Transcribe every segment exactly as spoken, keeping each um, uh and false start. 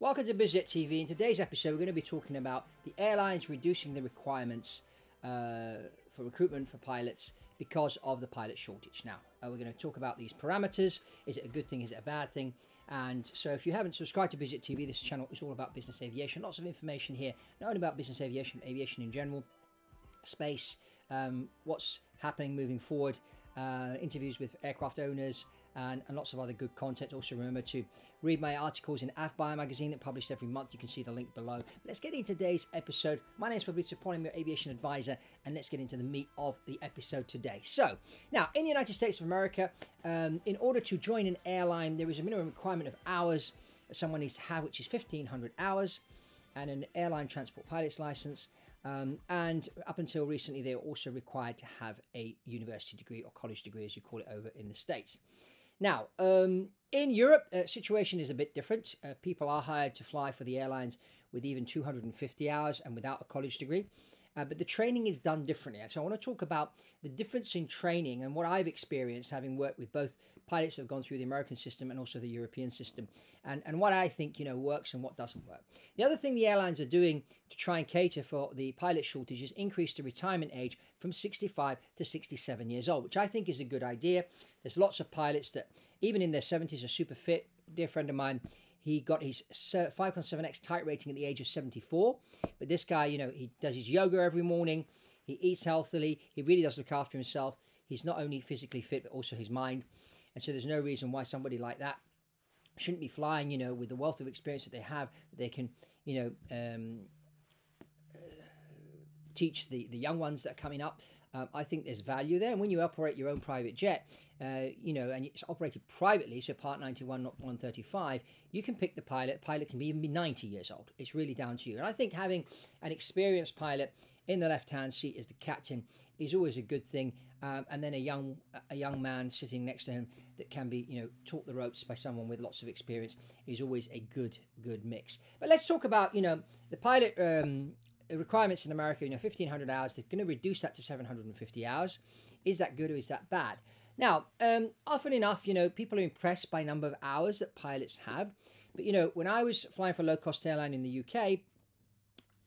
Welcome to BizJet T V. In today's episode, we're going to be talking about the airlines reducing the requirements uh, for recruitment for pilots because of the pilot shortage. Now, uh, we're going to talk about these parameters. Is it a good thing? Is it a bad thing? And so if you haven't subscribed to BizJet T V, this channel is all about business aviation. Lots of information here, not only about business aviation, but aviation in general, space, um, what's happening moving forward, uh, interviews with aircraft owners, And, and lots of other good content. Also, remember to read my articles in Avbuyer magazine that published every month. You can see the link below. Let's get into today's episode. My name is Fabrizio Poli, your aviation advisor, and let's get into the meat of the episode today. So, now in the United States of America, um, in order to join an airline, there is a minimum requirement of hours that someone needs to have, which is fifteen hundred hours, and an airline transport pilot's license. Um, and up until recently, they were also required to have a university degree or college degree, as you call it over in the States. Now, um, in Europe, the uh, situation is a bit different. Uh, people are hired to fly for the airlines with even two hundred fifty hours and without a college degree. Uh, but the training is done differently. So I want to talk about the difference in training and what I've experienced having worked with both pilots that have gone through the American system and also the European system, and, and what I think, you know, works and what doesn't work. The other thing the airlines are doing to try and cater for the pilot shortage is increase the retirement age from sixty-five to sixty-seven years old, which I think is a good idea. There's lots of pilots that even in their seventies are super fit. A dear friend of mine, he got his Falcon seven X type rating at the age of seventy-four. But this guy, you know, he does his yoga every morning. He eats healthily. He really does look after himself. He's not only physically fit, but also his mind. And so there's no reason why somebody like that shouldn't be flying, you know, with the wealth of experience that they have. They can, you know, um, uh, teach the, the young ones that are coming up. Um, I think there's value there. And when you operate your own private jet, uh, you know, and it's operated privately, so Part ninety-one, not one thirty-five, you can pick the pilot. Pilot can be ninety years old. It's really down to you. And I think having an experienced pilot in the left-hand seat as the captain is always a good thing. Um, and then a young a young man sitting next to him that can be, you know, taught the ropes by someone with lots of experience is always a good, good mix. But let's talk about, you know, the pilot... Um, The requirements in America, you know, fifteen hundred hours, they're going to reduce that to seven hundred fifty hours. Is that good or is that bad? Now, um, often enough, you know, people are impressed by number of hours that pilots have. But, you know, when I was flying for a low-cost airline in the U K,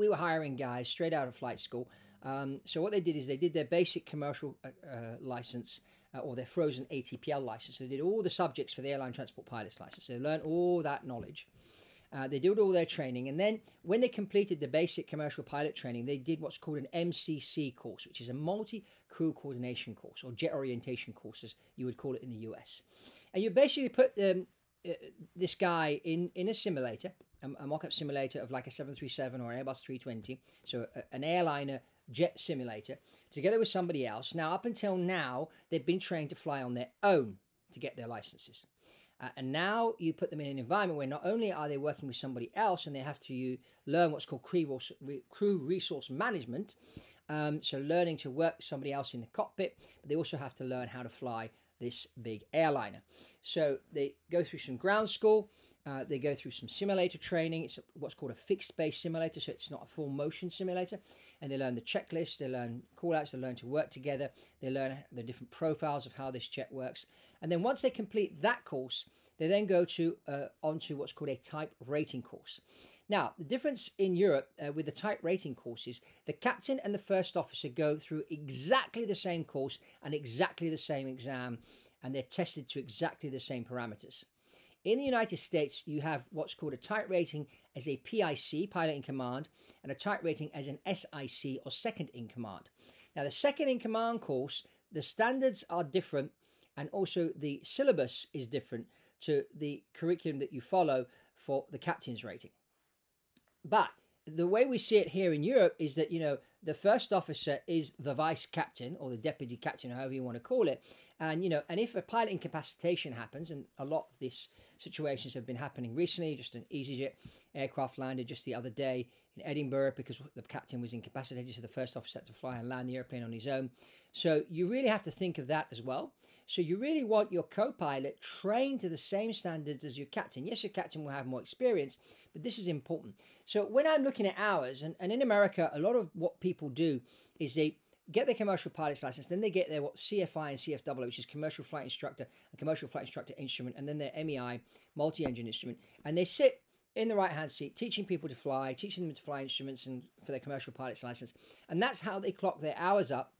we were hiring guys straight out of flight school. Um, so what they did is they did their basic commercial uh, license uh, or their frozen A T P L license. So they did all the subjects for the airline transport pilot's license. So they learned all that knowledge. Uh, they did all their training, and then when they completed the basic commercial pilot training, they did what's called an M C C course, which is a multi-crew coordination course, or jet orientation course, as you would call it in the U S. And you basically put um, uh, this guy in, in a simulator, a, a mock-up simulator of like a seven thirty-seven or an Airbus three twenty, so a, an airliner jet simulator, together with somebody else. Now, up until now, they've been trained to fly on their own to get their licenses. Uh, and now you put them in an environment where not only are they working with somebody else and they have to you, learn what's called crew resource management, um, so learning to work with somebody else in the cockpit, but they also have to learn how to fly this big airliner. So they go through some ground school, uh, they go through some simulator training. It's what's called a fixed base simulator, so it's not a full motion simulator. And they learn the checklist, they learn callouts, they learn to work together, they learn the different profiles of how this jet works. And then once they complete that course, they then go to uh, onto what's called a type rating course. Now, the difference in Europe uh, with the type rating courses, the captain and the first officer go through exactly the same course and exactly the same exam, and they're tested to exactly the same parameters. In the United States, you have what's called a type rating as a P I C, pilot in command, and a type rating as an S I C, or second in command. Now, the second in command course, the standards are different, and also the syllabus is different to the curriculum that you follow for the captain's rating. But the way we see it here in Europe is that, you know, the first officer is the vice captain or the deputy captain, however you want to call it. And, you know, and if a pilot incapacitation happens, and a lot of these situations have been happening recently, just an easyJet aircraft landed just the other day in Edinburgh because the captain was incapacitated, so the first officer had to fly and land the airplane on his own. So you really have to think of that as well. So you really want your co-pilot trained to the same standards as your captain. Yes, your captain will have more experience, but this is important. So when I'm looking at hours, and, and in America, a lot of what people people do is they get their commercial pilot's license, then they get their what C F I and C F W, which is commercial flight instructor and commercial flight instructor instrument, and then their M E I, multi-engine instrument, and they sit in the right-hand seat, teaching people to fly, teaching them to fly instruments and for their commercial pilot's license. And that's how they clock their hours up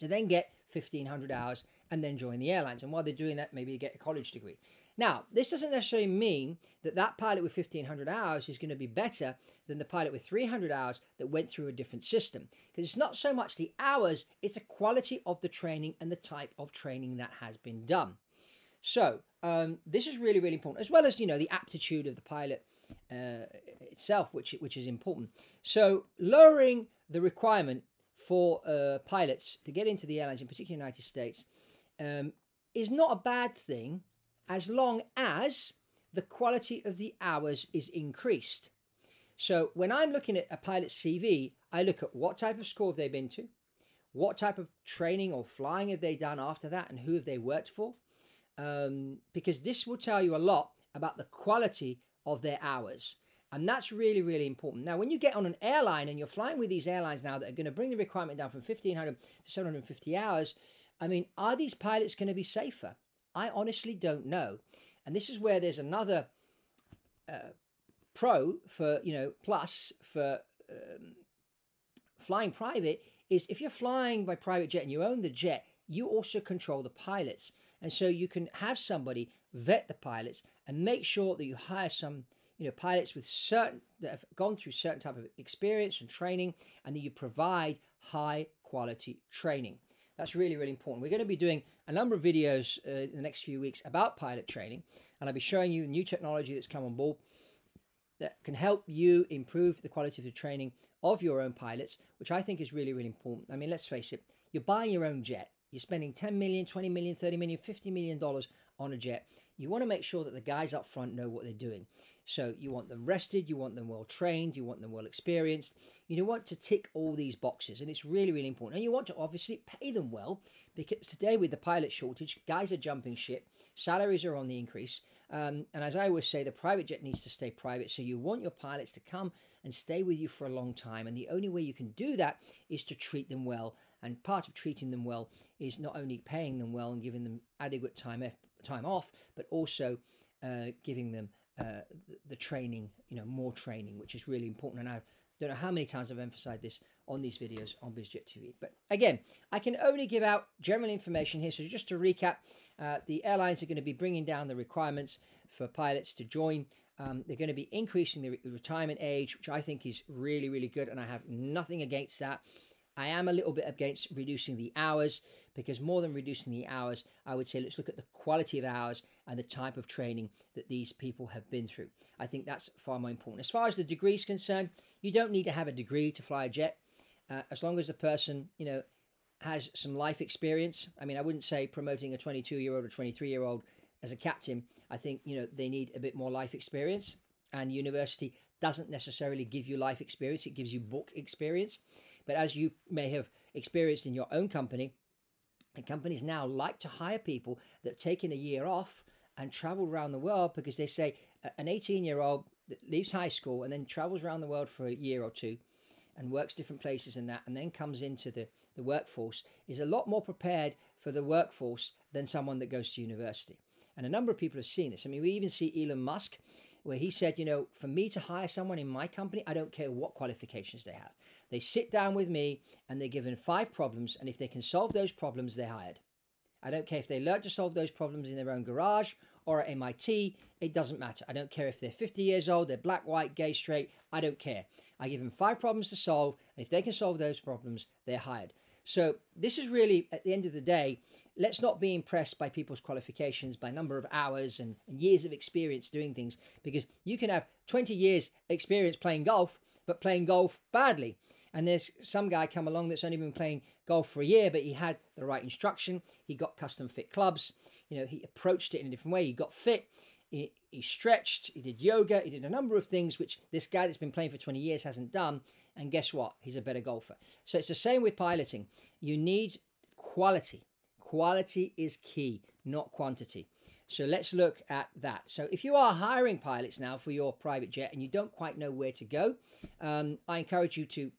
to then get fifteen hundred hours and then join the airlines. And while they're doing that, maybe they get a college degree. Now, this doesn't necessarily mean that that pilot with fifteen hundred hours is going to be better than the pilot with three hundred hours that went through a different system. Because it's not so much the hours, it's the quality of the training and the type of training that has been done. So um, this is really, really important, as well as, you know, the aptitude of the pilot uh, itself, which, which is important. So lowering the requirement for uh, pilots to get into the airlines, in particular the United States, um, is not a bad thing as long as the quality of the hours is increased. So when I'm looking at a pilot's C V, I look at what type of school have they been to, what type of training or flying have they done after that, and who have they worked for. Um, because this will tell you a lot about the quality of their hours. And that's really, really important. Now, when you get on an airline and you're flying with these airlines now that are going to bring the requirement down from fifteen hundred to seven hundred fifty hours, I mean, are these pilots going to be safer? I honestly don't know. And this is where there's another uh, pro for, you know, plus for um, flying private is if you're flying by private jet and you own the jet, you also control the pilots. And so you can have somebody vet the pilots and make sure that you hire some, you know, pilots with certain that have gone through certain type of experience and training, and that you provide high quality training. That's really, really important. We're going to be doing a number of videos uh, in the next few weeks about pilot training, and I'll be showing you new technology that's come on board that can help you improve the quality of the training of your own pilots, which I think is really, really important. I mean, let's face it, you're buying your own jet. You're spending ten million dollars, twenty million dollars, thirty million dollars, fifty million dollars on a jet. You want to make sure that the guys up front know what they're doing. So you want them rested, you want them well trained, you want them well experienced. You want to tick all these boxes, and it's really, really important. And you want to obviously pay them well, because today with the pilot shortage, guys are jumping ship, salaries are on the increase. Um, and as I always say, the private jet needs to stay private. So you want your pilots to come and stay with you for a long time. And the only way you can do that is to treat them well. And part of treating them well is not only paying them well and giving them adequate time time off, but also uh, giving them uh, the training, you know, more training, which is really important. And I don't know how many times I've emphasized this on these videos on BizJet T V. But again, I can only give out general information here. So just to recap, uh, the airlines are going to be bringing down the requirements for pilots to join. Um, they're going to be increasing the re retirement age, which I think is really, really good. And I have nothing against that. I am a little bit against reducing the hours, because more than reducing the hours, I would say let's look at the quality of hours and the type of training that these people have been through. I think that's far more important. As far as the degree is concerned, you don't need to have a degree to fly a jet, uh, as long as the person, you know, has some life experience. I mean, I wouldn't say promoting a twenty-two-year-old or twenty-three-year-old as a captain. I think, you know, they need a bit more life experience, and university doesn't necessarily give you life experience. It gives you book experience. But as you may have experienced in your own company, and companies now like to hire people that have taken a year off and travel around the world, because they say an eighteen-year-old that leaves high school and then travels around the world for a year or two and works different places and that, and then comes into the, the workforce, is a lot more prepared for the workforce than someone that goes to university. And a number of people have seen this. I mean, we even see Elon Musk, where he said, you know, for me to hire someone in my company, I don't care what qualifications they have. They sit down with me and they're given five problems, and if they can solve those problems, they're hired. I don't care if they learn to solve those problems in their own garage or at M I T. It doesn't matter. I don't care if they're fifty years old, they're black, white, gay, straight. I don't care. I give them five problems to solve, and if they can solve those problems, they're hired. So this is really, at the end of the day, let's not be impressed by people's qualifications, by number of hours and, and years of experience doing things, because you can have twenty years experience playing golf, but playing golf badly. And there's some guy come along that's only been playing golf for a year, but he had the right instruction. He got custom fit clubs. You know, he approached it in a different way. He got fit. He, he stretched. He did yoga. He did a number of things which this guy that's been playing for twenty years hasn't done. And guess what? He's a better golfer. So it's the same with piloting. You need quality. Quality is key, not quantity. So let's look at that. So if you are hiring pilots now for your private jet and you don't quite know where to go, um, I encourage you to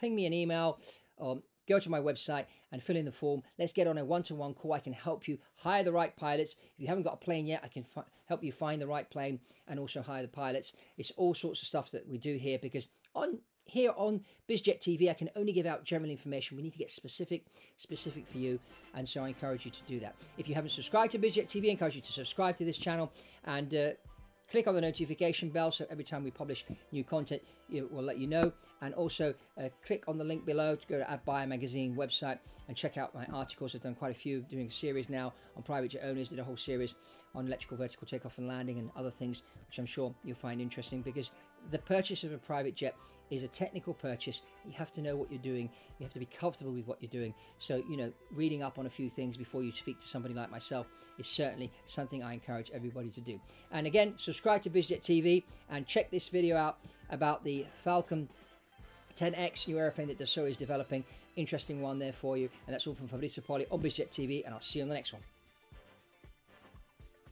ping me an email or go to my website and fill in the form. Let's get on a one-to-one call. I can help you hire the right pilots. If you haven't got a plane yet, I can fi- help you find the right plane and also hire the pilots. It's all sorts of stuff that we do here, because on here on BizJet T V, I can only give out general information. We need to get specific, specific for you. And so I encourage you to do that. If you haven't subscribed to BizJet T V, I encourage you to subscribe to this channel and uh, click on the notification bell, so every time we publish new content, it will let you know. And also uh, click on the link below to go to Avbuyer magazine website and check out my articles. I've done quite a few, doing a series now on private jet owners, did a whole series on electrical vertical takeoff and landing and other things, which I'm sure you'll find interesting, because the purchase of a private jet is a technical purchase. You have to know what you're doing. You have to be comfortable with what you're doing. So, you know, reading up on a few things before you speak to somebody like myself is certainly something I encourage everybody to do. And again, subscribe Subscribe to BizJet T V and check this video out about the Falcon ten X new airplane that Dassault is developing. Interesting one there for you. And that's all from Fabrizio Poli on BizJet T V, and I'll see you on the next one.